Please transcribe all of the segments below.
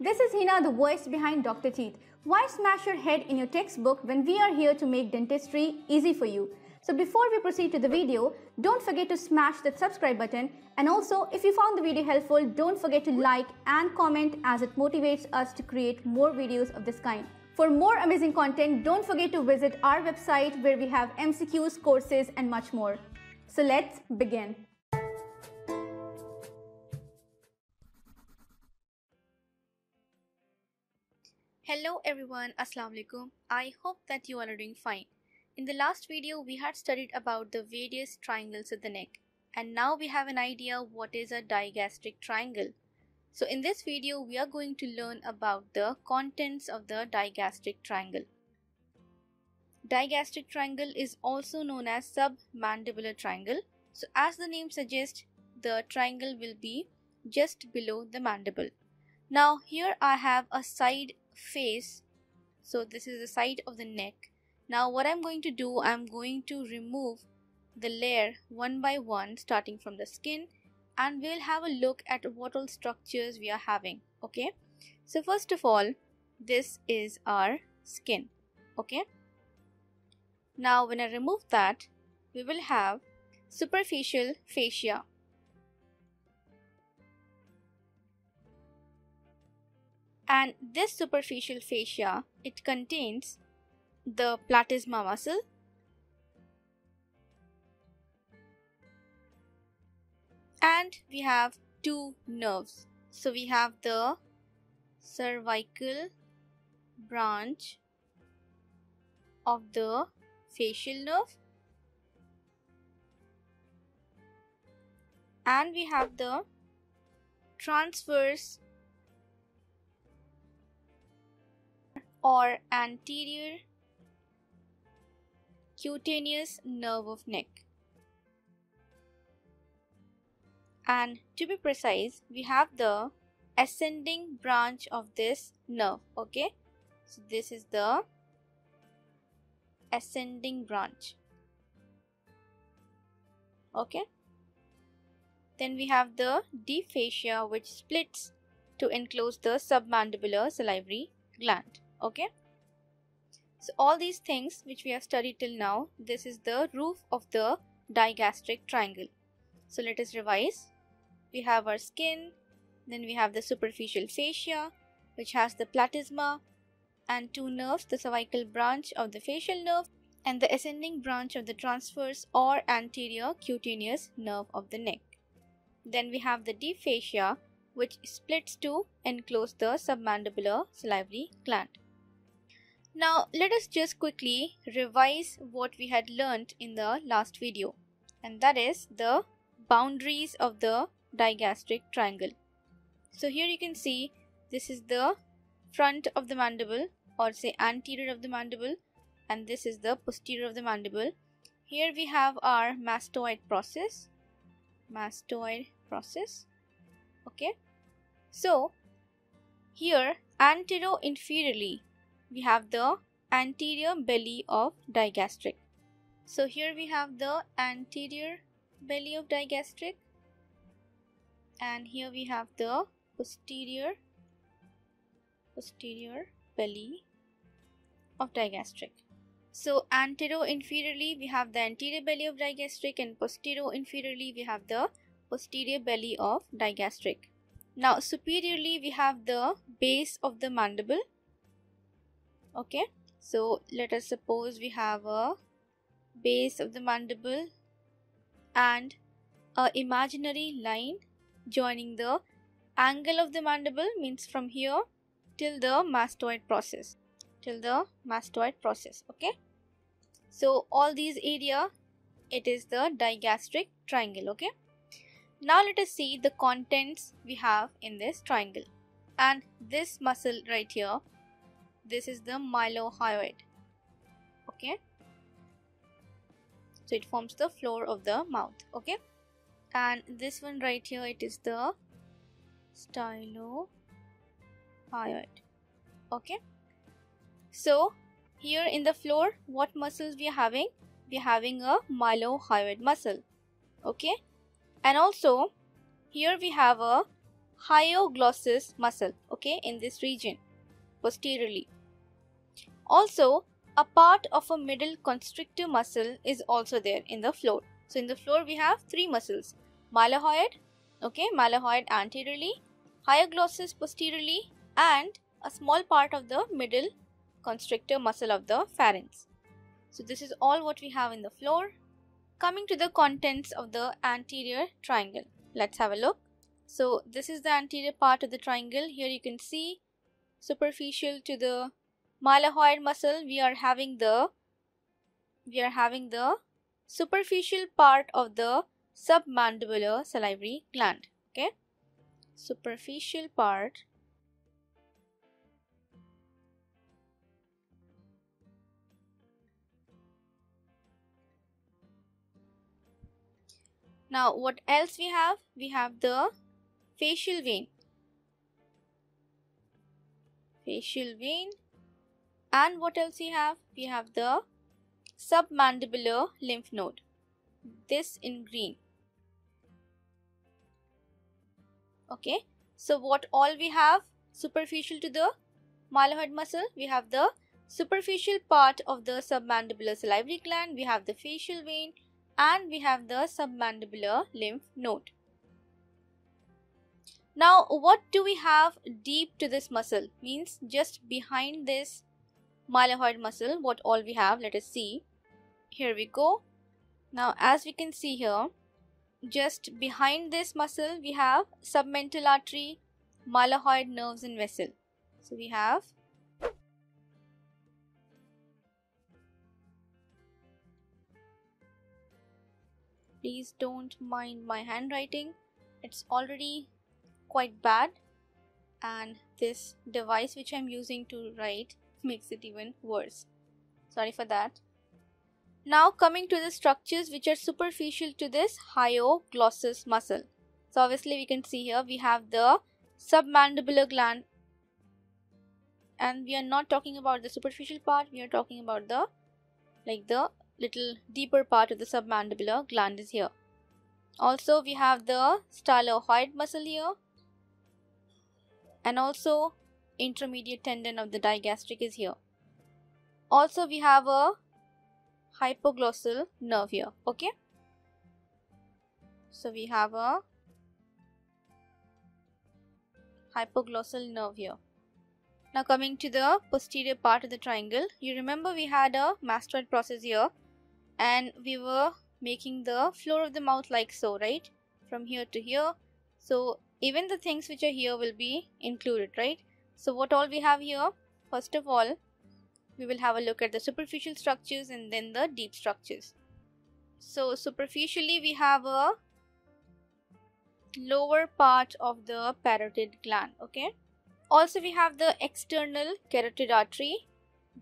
This is Hina, the voice behind Dr. Teeth. Why smash your head in your textbook when we are here to make dentistry easy for you? So before we proceed to the video, don't forget to smash that subscribe button, and also if you found the video helpful, don't forget to like and comment as it motivates us to create more videos of this kind. For more amazing content, don't forget to visit our website where we have MCQs, courses and much more. So let's begin. Hello everyone, Assalamu alaikum. I hope that you all are doing fine. In the last video, we had studied about the various triangles of the neck, and now we have an idea what is a digastric triangle. So in this video, we are going to learn about the contents of the digastric triangle. Digastric triangle is also known as submandibular triangle. So as the name suggests, the triangle will be just below the mandible. Now here I have a side face, so this is the side of the neck. Now what I'm going to do, I'm going to remove the layer one by one starting from the skin, and we'll have a look at what all structures we are having, okay? So first of all, this is our skin, okay? Now when I remove that, we will have superficial fascia. And this superficial fascia, it contains the platysma muscle, and we have two nerves. So we have the cervical branch of the facial nerve, and we have the transverse or anterior cutaneous nerve of neck. And to be precise, we have the ascending branch of this nerve, okay? So this is the ascending branch, okay? Then we have the deep fascia, which splits to enclose the submandibular salivary gland, okay? So all these things which we have studied till now, this is the roof of the digastric triangle. So let us revise. We have our skin, then we have the superficial fascia, which has the platysma and two nerves, the cervical branch of the facial nerve and the ascending branch of the transverse or anterior cutaneous nerve of the neck. Then we have the deep fascia, which splits to enclose the submandibular salivary gland. Now let us just quickly revise what we had learnt in the last video, and that is the boundaries of the digastric triangle. So here you can see this is the front of the mandible, or say anterior of the mandible, and this is the posterior of the mandible. Here we have our mastoid process, okay? So here anteroinferiorly we have the anterior belly of digastric. So here we have the anterior belly of digastric, and here we have the posterior belly of digastric. So anteroinferiorly we have the anterior belly of digastric, and posteroinferiorly we have the posterior belly of digastric. Now superiorly we have the base of the mandible, okay? So let us suppose we have a base of the mandible and an imaginary line joining the angle of the mandible, means from here till the mastoid process, okay? So all these area, it is the digastric triangle, okay? Now let us see the contents we have in this triangle. And this muscle right here, this is the mylohyoid, okay? So it forms the floor of the mouth, okay? And this one right here, it is the stylohyoid, okay? So here in the floor, what muscles we are having? We are having a mylohyoid muscle, okay? And also here we have a hyoglossus muscle, okay, in this region, posteriorly. Also, a part of a middle constrictor muscle is also there in the floor. So, in the floor we have three muscles, malleoid, okay, malleoid anteriorly, hyoglossus posteriorly, and a small part of the middle constrictor muscle of the pharynx. So, this is all what we have in the floor. Coming to the contents of the anterior triangle, let's have a look. So, this is the anterior part of the triangle. Here you can see superficial to the malleoid muscle, we are having the superficial part of the submandibular salivary gland, okay, superficial part . Now what else we have? We have the facial vein. Facial vein. And what else we have? We have the submandibular lymph node. This in green. Okay. So what all we have? Superficial to the malleoid muscle. We have the superficial part of the submandibular salivary gland. We have the facial vein. And we have the submandibular lymph node. Now, what do we have deep to this muscle? Means just behind this malleoid muscle, what all we have? Let us see. Here we go. Now, as we can see here, just behind this muscle, we have submental artery, malleoid nerves and vessel. So, we have . Please don't mind my handwriting, it's already quite bad and this device which I'm using to write makes it even worse. Sorry for that. Now coming to the structures which are superficial to this hyoglossus muscle. So obviously we can see here we have the submandibular gland and we are not talking about the superficial part, we are talking about the little deeper part of the submandibular gland is here. Also, we have the styloid muscle here, and also intermediate tendon of the digastric is here. Also, we have a hypoglossal nerve here. Okay, so we have a hypoglossal nerve here. Now, coming to the posterior part of the triangle, you remember we had a mastoid process here. And we were making the floor of the mouth like so, right? From here to here. So, even the things which are here will be included, right? So, what all we have here? First of all, we will have a look at the superficial structures and then the deep structures. So, superficially we have a lower part of the parotid gland, okay? Also, we have the external carotid artery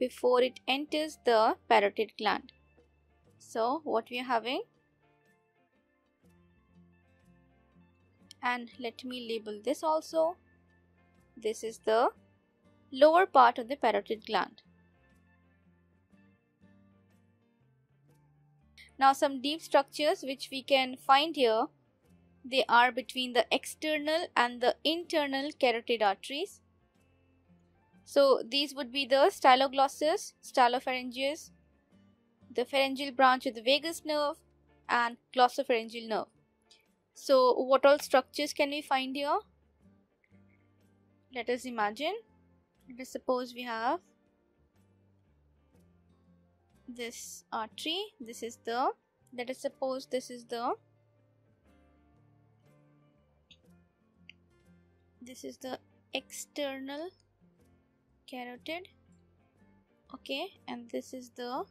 before it enters the parotid gland. So, what we are having, and let me label this also, this is the lower part of the parotid gland. Now, some deep structures which we can find here, they are between the external and the internal carotid arteries. So, these would be the styloglossus, stylopharyngeus, the pharyngeal branch of the vagus nerve and glossopharyngeal nerve. So, what all structures can we find here? Let us imagine. Let us suppose we have this artery. This is the, let us suppose this is the, this is the external carotid, okay, and this is the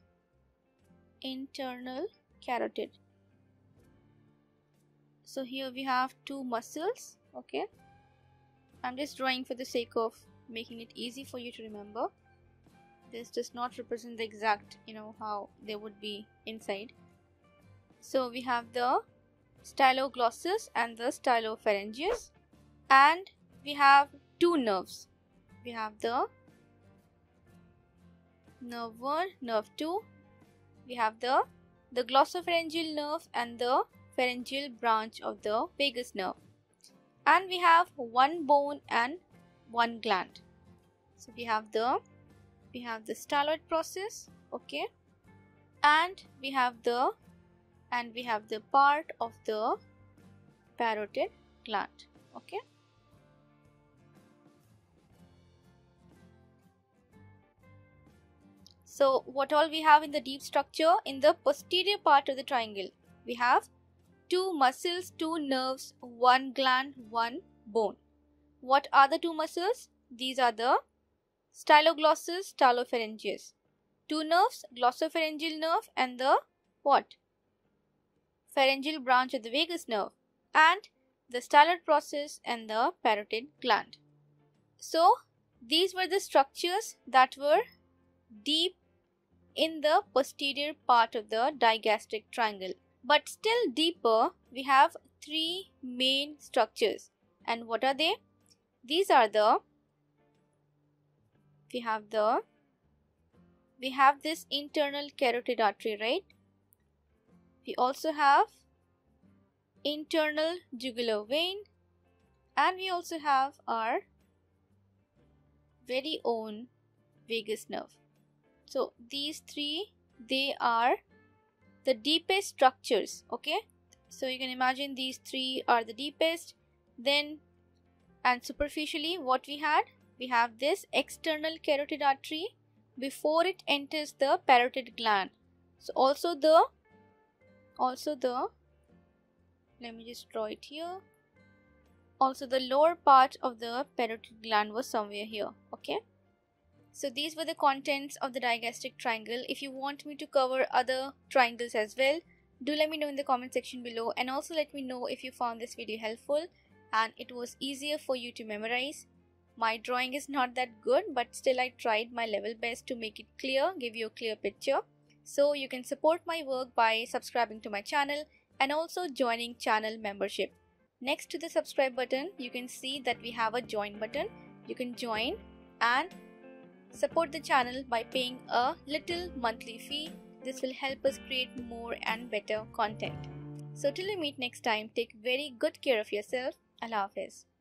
internal carotid. So here we have two muscles, okay. I'm just drawing for the sake of making it easy for you to remember. This does not represent the exact, you know, how they would be inside. So we have the styloglossus and the stylopharyngeus, and we have two nerves. We have the nerve 1, nerve 2. We have the glossopharyngeal nerve and the pharyngeal branch of the vagus nerve. And we have one bone and one gland. So we have the styloid process, okay, and we have the part of the parotid gland, okay. So what all we have in the deep structure? In the posterior part of the triangle, we have two muscles, two nerves, one gland, one bone. What are the two muscles? These are the styloglosses, stylopharynges. Two nerves, glossopharyngeal nerve and the what? Pharyngeal branch of the vagus nerve, and the styloid process and the parotid gland. So these were the structures that were deep in the posterior part of the digastric triangle. But still deeper, we have three main structures. And what are they? These are the, we have this internal carotid artery, right? We also have internal jugular vein, and we also have our very own vagus nerve. So these three, they are the deepest structures, okay? So you can imagine these three are the deepest. Then, and superficially, what we had? We have this external carotid artery before it enters the parotid gland. So also the, let me just draw it here. Also the lower part of the parotid gland was somewhere here, okay? So these were the contents of the digastric triangle. If you want me to cover other triangles as well, do let me know in the comment section below, and also let me know if you found this video helpful and it was easier for you to memorize. My drawing is not that good, but still I tried my level best to make it clear, give you a clear picture. So you can support my work by subscribing to my channel and also joining channel membership. Next to the subscribe button, you can see that we have a join button. You can join and support the channel by paying a little monthly fee. This will help us create more and better content. So till we meet next time, take very good care of yourself. Allah Hafiz.